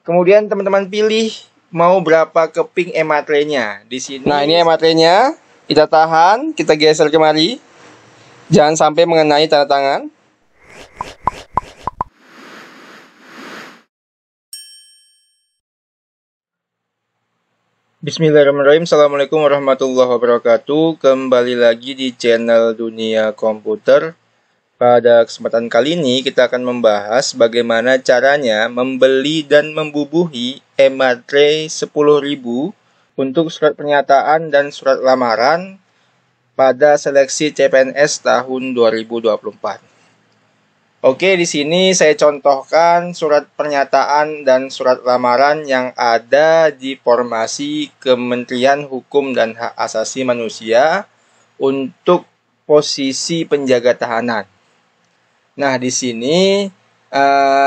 Kemudian teman-teman pilih mau berapa keping ematerainya di sini. Nah, ini ematerainya kita tahan, kita geser kemari. Jangan sampai mengenai tanda tangan. Bismillahirrahmanirrahim. Assalamualaikum warahmatullahi wabarakatuh. Kembali lagi di channel Dunia Komputer. Pada kesempatan kali ini kita akan membahas bagaimana caranya membeli dan membubuhi ematerai 10.000 untuk surat pernyataan dan surat lamaran pada seleksi CPNS tahun 2024. Oke, di sini saya contohkan surat pernyataan dan surat lamaran yang ada di formasi Kementerian Hukum dan Hak Asasi Manusia untuk posisi penjaga tahanan. Nah, di sini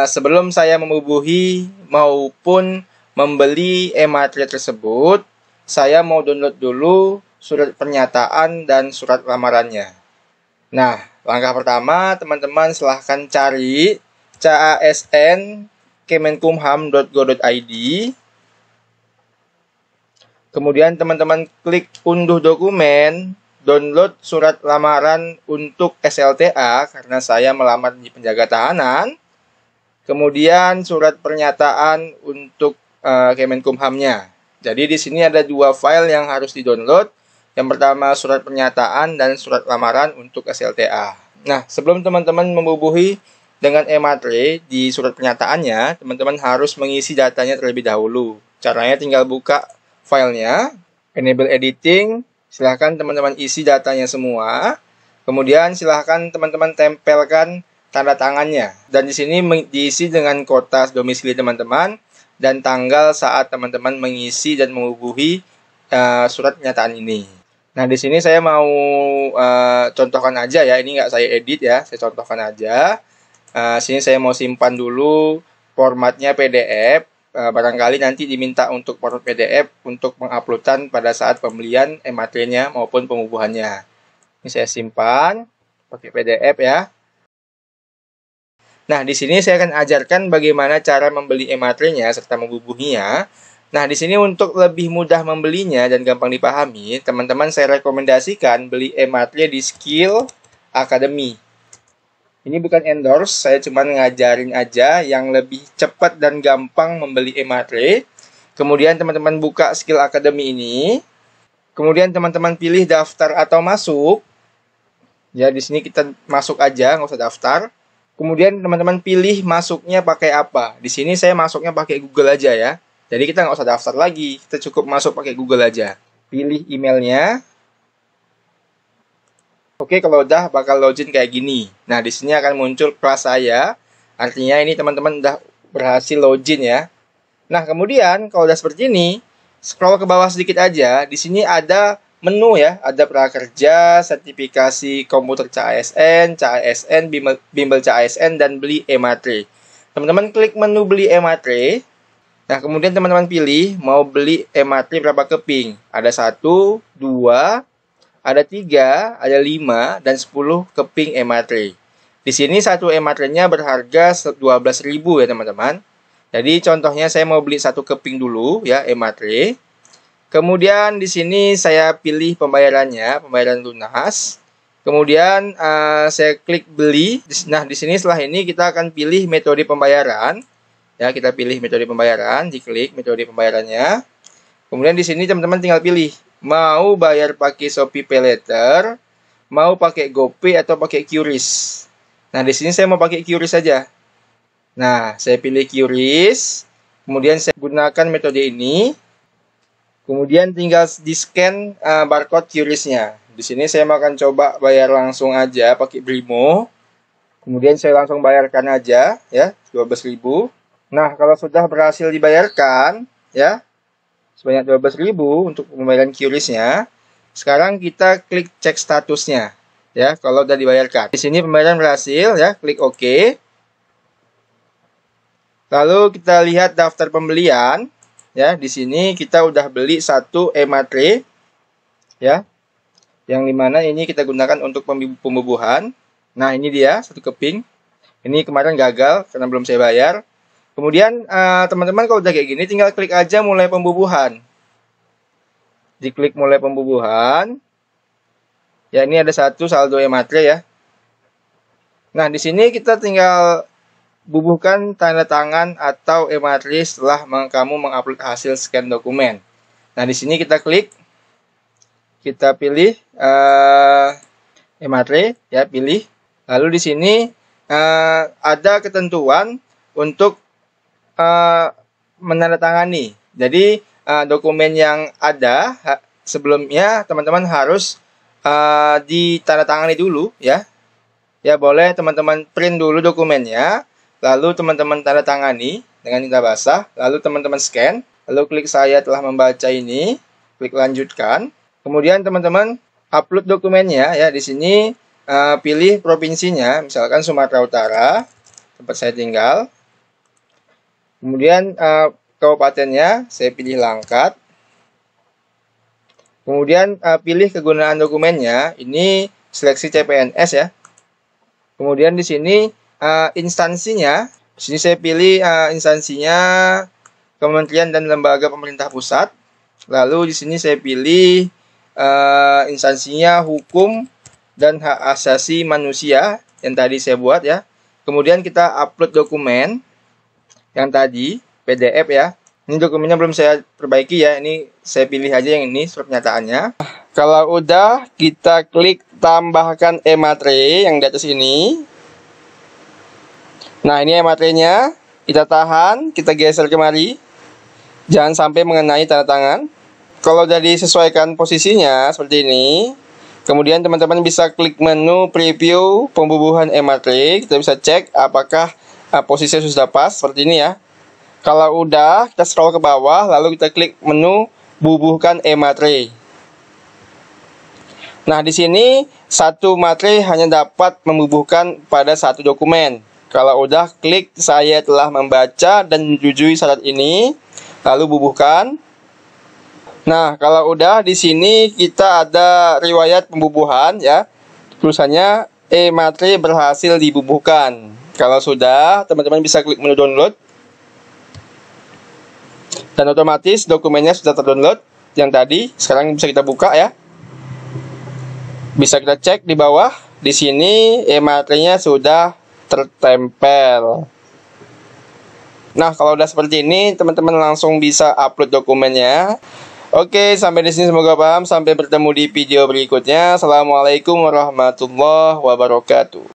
sebelum saya membubuhi maupun membeli ematerai tersebut, saya mau download dulu surat pernyataan dan surat lamarannya. Nah, langkah pertama teman-teman silahkan cari casn kemenkumham.go.id. Kemudian teman-teman klik unduh dokumen, download surat lamaran untuk SLTA karena saya melamar di penjaga tahanan. Kemudian surat pernyataan untuk Kemenkumhamnya. Jadi di sini ada dua file yang harus di-download. Yang pertama surat pernyataan dan surat lamaran untuk SLTA. Nah, sebelum teman-teman membubuhi dengan ematerai di surat pernyataannya, teman-teman harus mengisi datanya terlebih dahulu. Caranya tinggal buka filenya, enable editing, silahkan teman-teman isi datanya semua. Kemudian silahkan teman-teman tempelkan tanda tangannya. Dan di sini diisi dengan kota domisili teman-teman dan tanggal saat teman-teman mengisi dan mengubuhi surat pernyataan ini. Nah, di sini saya mau contohkan aja ya, ini nggak saya edit ya, saya contohkan aja. Sini saya mau simpan dulu formatnya PDF, barangkali nanti diminta untuk format PDF untuk penguploadan pada saat pembelian ematerainya maupun pengubuhannya. Ini saya simpan pakai PDF ya. Nah, di sini saya akan ajarkan bagaimana cara membeli ematerainya serta mengubuhinya. Nah, di sini untuk lebih mudah membelinya dan gampang dipahami, teman-teman saya rekomendasikan beli ematerai di Skill Academy. Ini bukan endorse, saya cuma ngajarin aja yang lebih cepat dan gampang membeli ematerai. Kemudian teman-teman buka Skill Academy ini. Kemudian teman-teman pilih daftar atau masuk. Ya, di sini kita masuk aja, nggak usah daftar. Kemudian teman-teman pilih masuknya pakai apa. Di sini saya masuknya pakai Google aja ya. Jadi kita nggak usah daftar lagi, kita cukup masuk pakai Google aja. Pilih emailnya. Oke, kalau udah bakal login kayak gini. Nah, di sini akan muncul kelas saya. Artinya ini teman-teman udah berhasil login ya. Nah, kemudian kalau udah seperti ini, scroll ke bawah sedikit aja. Di sini ada menu ya, ada prakerja, sertifikasi komputer CASN, bimbel CASN, dan beli ematerai. Teman-teman klik menu beli ematerai. Nah, kemudian teman-teman pilih mau beli ematerai berapa keping. Ada 1, 2, ada 3, ada 5, dan 10 keping ematerai. Di sini satu ematerainya berharga 12.000 ya teman-teman. Jadi contohnya saya mau beli satu keping dulu ya ematerai. Kemudian di sini saya pilih pembayarannya, pembayaran lunas. Kemudian saya klik beli. Nah, di sini setelah ini kita akan pilih metode pembayaran. Ya, kita pilih metode pembayaran, diklik metode pembayarannya. Kemudian di sini teman-teman tinggal pilih mau bayar pakai Shopee PayLater, mau pakai GoPay atau pakai QRIS. Nah, di sini saya mau pakai QRIS saja. Nah, saya pilih QRIS. Kemudian saya gunakan metode ini. Kemudian tinggal di-scan barcode QRIS-nya. Di sini saya akan coba bayar langsung aja pakai Brimo. Kemudian saya langsung bayarkan aja ya, 12.000. Nah, kalau sudah berhasil dibayarkan, ya, sebanyak 12.000 untuk pembayaran QRIS-nya. Sekarang kita klik cek statusnya, ya, kalau sudah dibayarkan. Di sini pembayaran berhasil, ya, klik OK. Lalu kita lihat daftar pembelian, ya, di sini kita udah beli satu ematerai, ya, yang dimana ini kita gunakan untuk pembubuhan. Nah, ini dia, satu keping. Ini kemarin gagal karena belum saya bayar. Kemudian teman-teman kalau udah kayak gini tinggal klik aja mulai pembubuhan. Diklik mulai pembubuhan. Ya, ini ada satu saldo e-matre ya. Nah, di sini kita tinggal bubuhkan tanda tangan atau e-matre setelah kamu mengupload hasil scan dokumen. Nah, di sini kita klik. Kita pilih e-matre ya, pilih. Lalu di sini ada ketentuan untuk menandatangani. Jadi dokumen yang ada sebelumnya teman-teman harus ditandatangani dulu ya. Ya boleh teman-teman print dulu dokumennya, lalu teman-teman tandatangani dengan tinta basah, lalu teman-teman scan, lalu klik saya telah membaca ini, klik lanjutkan. Kemudian teman-teman upload dokumennya ya. Di sini pilih provinsinya, misalkan Sumatera Utara tempat saya tinggal. Kemudian kabupatennya saya pilih Langkat. Kemudian pilih kegunaan dokumennya. Ini seleksi CPNS ya. Kemudian di sini instansinya. Di sini saya pilih instansinya Kementerian dan Lembaga Pemerintah Pusat. Lalu di sini saya pilih instansinya Hukum dan Hak Asasi Manusia yang tadi saya buat ya. Kemudian kita upload dokumen yang tadi, PDF ya. Ini dokumennya belum saya perbaiki ya. Ini saya pilih aja yang ini surat pernyataannya. Kalau udah, kita klik tambahkan e-matre yang di atas ini. Nah, ini e-matrenya. Kita tahan, kita geser kemari. Jangan sampai mengenai tanda tangan. Kalau udah disesuaikan posisinya seperti ini, kemudian teman-teman bisa klik menu preview pembubuhan e-matre. Kita bisa cek apakah posisinya sudah pas seperti ini ya. Kalau udah, kita scroll ke bawah, lalu kita klik menu bubuhkan e-matre. Nah, di sini satu matre hanya dapat membubuhkan pada satu dokumen. Kalau udah, klik saya telah membaca dan menyetujui syarat ini, lalu bubuhkan. Nah, kalau udah, di sini kita ada riwayat pembubuhan ya. Tulisannya e-matre berhasil dibubuhkan. Kalau sudah, teman-teman bisa klik menu download. Dan otomatis dokumennya sudah terdownload yang tadi. Sekarang bisa kita buka ya. Bisa kita cek di bawah. Di sini e-matrenya sudah tertempel. Nah, kalau udah seperti ini, teman-teman langsung bisa upload dokumennya. Oke, sampai di sini semoga paham. Sampai bertemu di video berikutnya. Assalamualaikum warahmatullahi wabarakatuh.